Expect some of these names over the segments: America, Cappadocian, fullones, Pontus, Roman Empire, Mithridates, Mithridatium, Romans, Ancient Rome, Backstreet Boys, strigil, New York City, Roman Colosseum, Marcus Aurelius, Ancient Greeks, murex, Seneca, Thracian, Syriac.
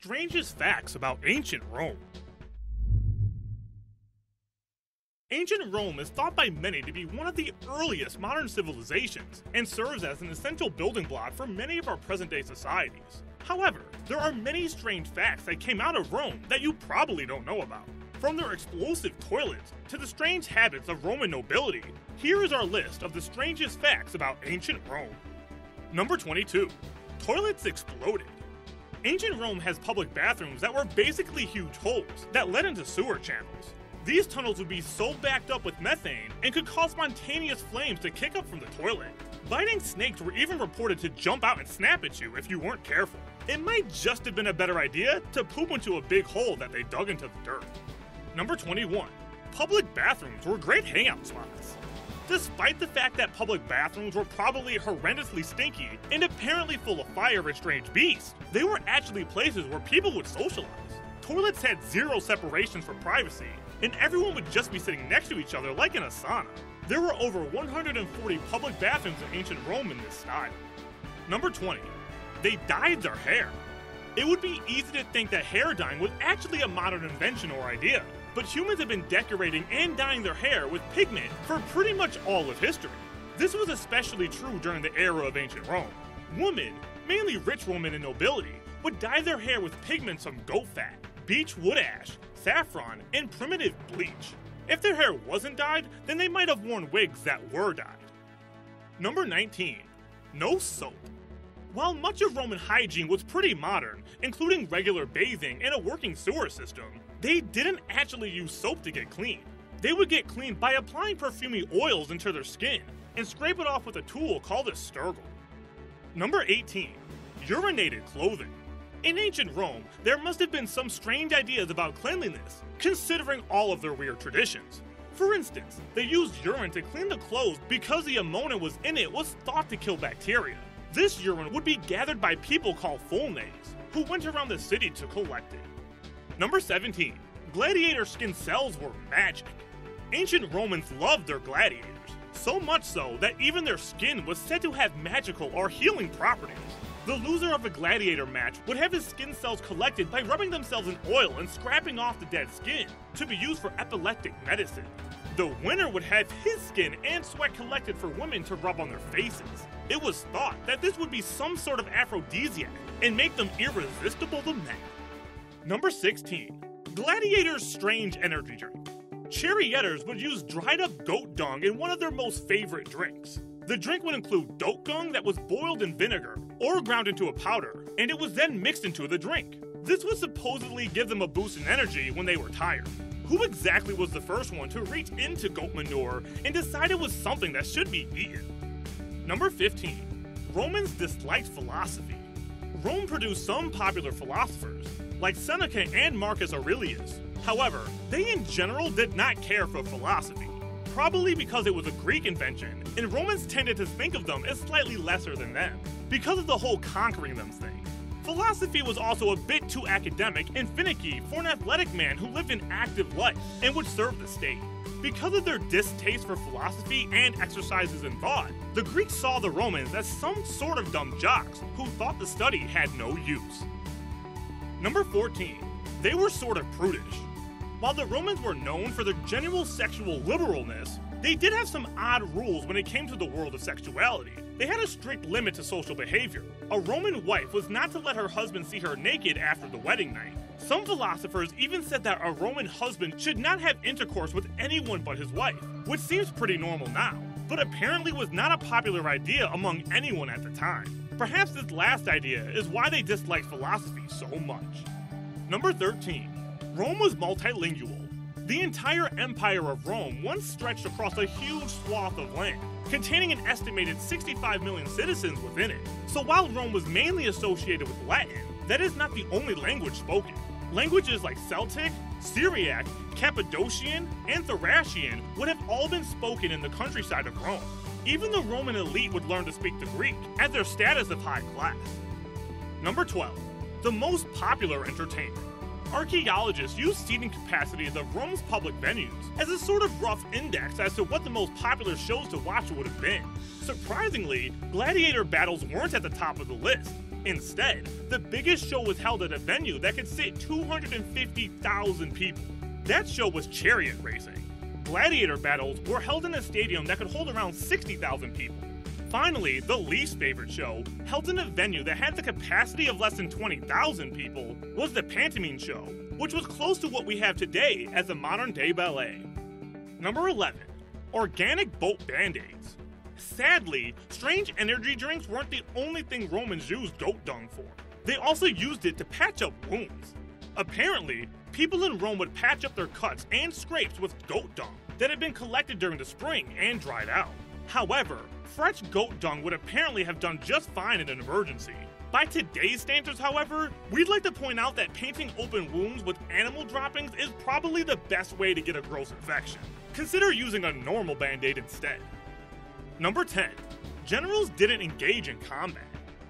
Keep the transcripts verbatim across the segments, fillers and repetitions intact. strangest facts about ancient Rome. Ancient Rome is thought by many to be one of the earliest modern civilizations and serves as an essential building block for many of our present-day societies. However, there are many strange facts that came out of Rome that you probably don't know about. From their explosive toilets to the strange habits of Roman nobility, here is our list of the strangest facts about ancient Rome. Number twenty-two. Toilets exploded. Ancient Rome has public bathrooms that were basically huge holes that led into sewer channels. These tunnels would be so backed up with methane and could cause spontaneous flames to kick up from the toilet. Biting snakes were even reported to jump out and snap at you if you weren't careful. It might just have been a better idea to poop into a big hole that they dug into the dirt. Number twenty-one. Public bathrooms were great hangout spots. Despite the fact that public bathrooms were probably horrendously stinky and apparently full of fire and strange beasts, they were actually places where people would socialize. Toilets had zero separations for privacy, and everyone would just be sitting next to each other like in a sauna. There were over one hundred forty public bathrooms in ancient Rome in this style. Number twenty. They dyed their hair. It would be easy to think that hair dyeing was actually a modern invention or idea, but humans have been decorating and dyeing their hair with pigment for pretty much all of history. This was especially true during the era of ancient Rome. Women, mainly rich women and nobility, would dye their hair with pigments from goat fat, beech wood ash, saffron, and primitive bleach. If their hair wasn't dyed, then they might have worn wigs that were dyed. Number nineteen. No soap. While much of Roman hygiene was pretty modern, including regular bathing and a working sewer system, they didn't actually use soap to get clean. They would get clean by applying perfuming oils into their skin and scrape it off with a tool called a strigil. Number eighteen. Urinated clothing. In ancient Rome, there must have been some strange ideas about cleanliness, considering all of their weird traditions. For instance, they used urine to clean the clothes because the ammonia was in it was thought to kill bacteria. This urine would be gathered by people called fullones, who went around the city to collect it. Number seventeen. Gladiator skin cells were magic. Ancient Romans loved their gladiators, so much so that even their skin was said to have magical or healing properties. The loser of a gladiator match would have his skin cells collected by rubbing themselves in oil and scraping off the dead skin to be used for epileptic medicine. The winner would have his skin and sweat collected for women to rub on their faces. It was thought that this would be some sort of aphrodisiac and make them irresistible to men. Number sixteen. Gladiators' strange energy drink. Charioteers would use dried up goat dung in one of their most favorite drinks. The drink would include goat dung that was boiled in vinegar or ground into a powder, and it was then mixed into the drink. This would supposedly give them a boost in energy when they were tired. Who exactly was the first one to reach into goat manure and decide it was something that should be eaten? Number fifteen. Romans disliked philosophy. Rome produced some popular philosophers, like Seneca and Marcus Aurelius. However, they in general did not care for philosophy, probably because it was a Greek invention, and Romans tended to think of them as slightly lesser than them, because of the whole conquering them thing. Philosophy was also a bit too academic and finicky for an athletic man who lived an active life and would serve the state. Because of their distaste for philosophy and exercises in thought, the Greeks saw the Romans as some sort of dumb jocks who thought the study had no use. Number fourteen. They were sort of prudish. While the Romans were known for their general sexual liberalness, they did have some odd rules when it came to the world of sexuality. They had a strict limit to social behavior. A Roman wife was not to let her husband see her naked after the wedding night. Some philosophers even said that a Roman husband should not have intercourse with anyone but his wife, which seems pretty normal now, but apparently was not a popular idea among anyone at the time. Perhaps this last idea is why they disliked philosophy so much. Number thirteen. Rome was multilingual. The entire empire of Rome once stretched across a huge swath of land, containing an estimated sixty-five million citizens within it. So while Rome was mainly associated with Latin, that is not the only language spoken. Languages like Celtic, Syriac, Cappadocian, and Thracian would have all been spoken in the countryside of Rome. Even the Roman elite would learn to speak the Greek, as their status of high class. Number twelve. The most popular entertainment. Archaeologists use seating capacity of Rome's public venues as a sort of rough index as to what the most popular shows to watch would have been. Surprisingly, gladiator battles weren't at the top of the list. Instead, the biggest show was held at a venue that could sit two hundred fifty thousand people. That show was chariot racing. Gladiator battles were held in a stadium that could hold around sixty thousand people. Finally, the least favorite show, held in a venue that had the capacity of less than twenty thousand people, was the pantomime show, which was close to what we have today as the modern-day ballet. Number eleven. Organic boat band-aids. Sadly, strange energy drinks weren't the only thing Romans used goat dung for. They also used it to patch up wounds. Apparently, people in Rome would patch up their cuts and scrapes with goat dung that had been collected during the spring and dried out. However, fresh goat dung would apparently have done just fine in an emergency. By today's standards, however, we'd like to point out that painting open wounds with animal droppings is probably the best way to get a gross infection. Consider using a normal band-aid instead. Number ten. Generals didn't engage in combat.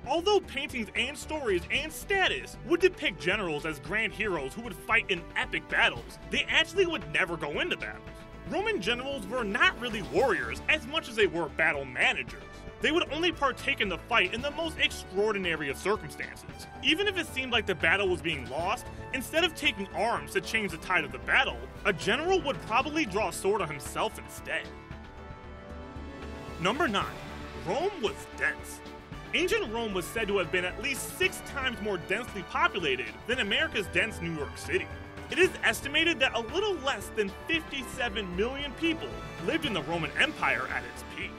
Although paintings and stories and status would depict generals as grand heroes who would fight in epic battles, they actually would never go into battles. Roman generals were not really warriors as much as they were battle managers. They would only partake in the fight in the most extraordinary of circumstances. Even if it seemed like the battle was being lost, instead of taking arms to change the tide of the battle, a general would probably draw a sword on himself instead. Number nine. Rome was dense. Ancient Rome was said to have been at least six times more densely populated than America's dense New York City. It is estimated that a little less than fifty-seven million people lived in the Roman Empire at its peak.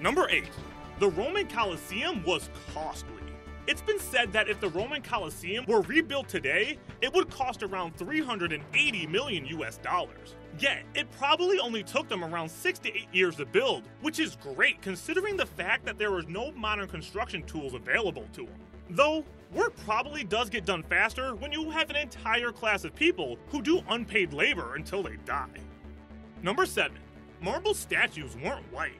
Number eight. The Roman Colosseum was costly. It's been said that if the Roman Colosseum were rebuilt today, it would cost around three hundred eighty million U S dollars. Yet, it probably only took them around six to eight years to build, which is great considering the fact that there was no modern construction tools available to them. Though, work probably does get done faster when you have an entire class of people who do unpaid labor until they die. Number seven. Marble statues weren't white.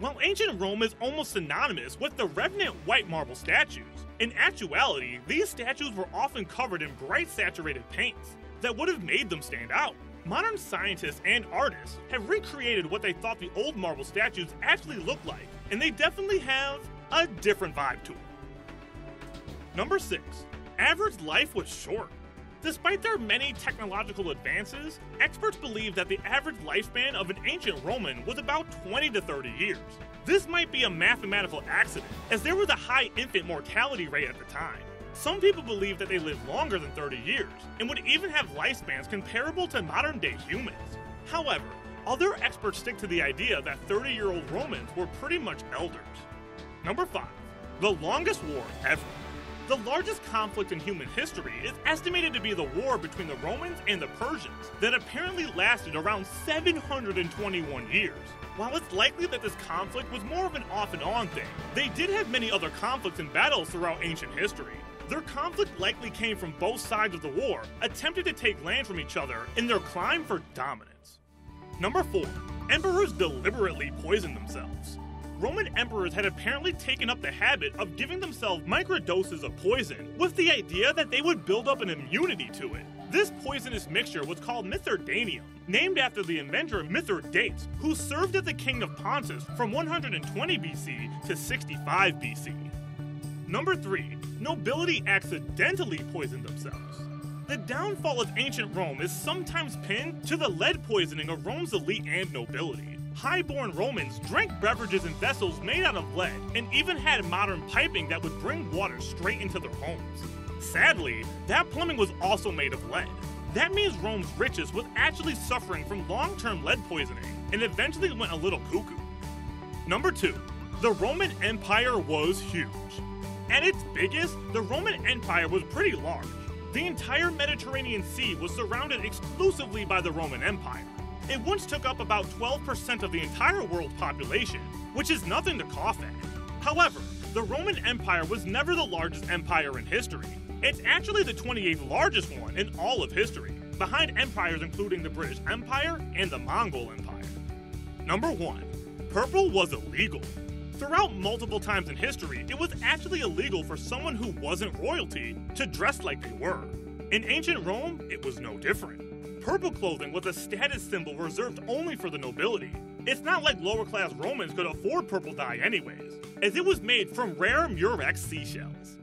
While ancient Rome is almost synonymous with the revenant white marble statues, in actuality, these statues were often covered in bright saturated paints that would have made them stand out. Modern scientists and artists have recreated what they thought the old marble statues actually looked like, and they definitely have a different vibe to them. Number six. Average life was short. Despite their many technological advances, experts believe that the average lifespan of an ancient Roman was about twenty to thirty years. This might be a mathematical accident, as there was a high infant mortality rate at the time. Some people believe that they lived longer than thirty years, and would even have lifespans comparable to modern-day humans. However, other experts stick to the idea that thirty-year-old Romans were pretty much elders. Number five. The longest war ever. The largest conflict in human history is estimated to be the war between the Romans and the Persians that apparently lasted around seven hundred twenty-one years. While it's likely that this conflict was more of an off-and-on thing, they did have many other conflicts and battles throughout ancient history. Their conflict likely came from both sides of the war, attempted to take land from each other in their climb for dominance. Number four. Emperors deliberately poisoned themselves. Roman emperors had apparently taken up the habit of giving themselves microdoses of poison with the idea that they would build up an immunity to it. This poisonous mixture was called Mithridatium, named after the inventor Mithridates, who served as the king of Pontus from one hundred twenty B C to sixty-five B C. Number three. Nobility accidentally poisoned themselves. The downfall of ancient Rome is sometimes pinned to the lead poisoning of Rome's elite and nobility. Highborn Romans drank beverages in vessels made out of lead and even had modern piping that would bring water straight into their homes. Sadly, that plumbing was also made of lead. That means Rome's richest was actually suffering from long-term lead poisoning and eventually went a little cuckoo. Number two. The Roman Empire was huge. At its biggest, the Roman Empire was pretty large. The entire Mediterranean Sea was surrounded exclusively by the Roman Empire. It once took up about twelve percent of the entire world's population, which is nothing to cough at. However, the Roman Empire was never the largest empire in history. It's actually the twenty-eighth largest one in all of history, behind empires including the British Empire and the Mongol Empire. Number one. Purple was illegal. Throughout multiple times in history, it was actually illegal for someone who wasn't royalty to dress like they were. In ancient Rome, it was no different. Purple clothing was a status symbol reserved only for the nobility. It's not like lower-class Romans could afford purple dye anyways, as it was made from rare murex seashells.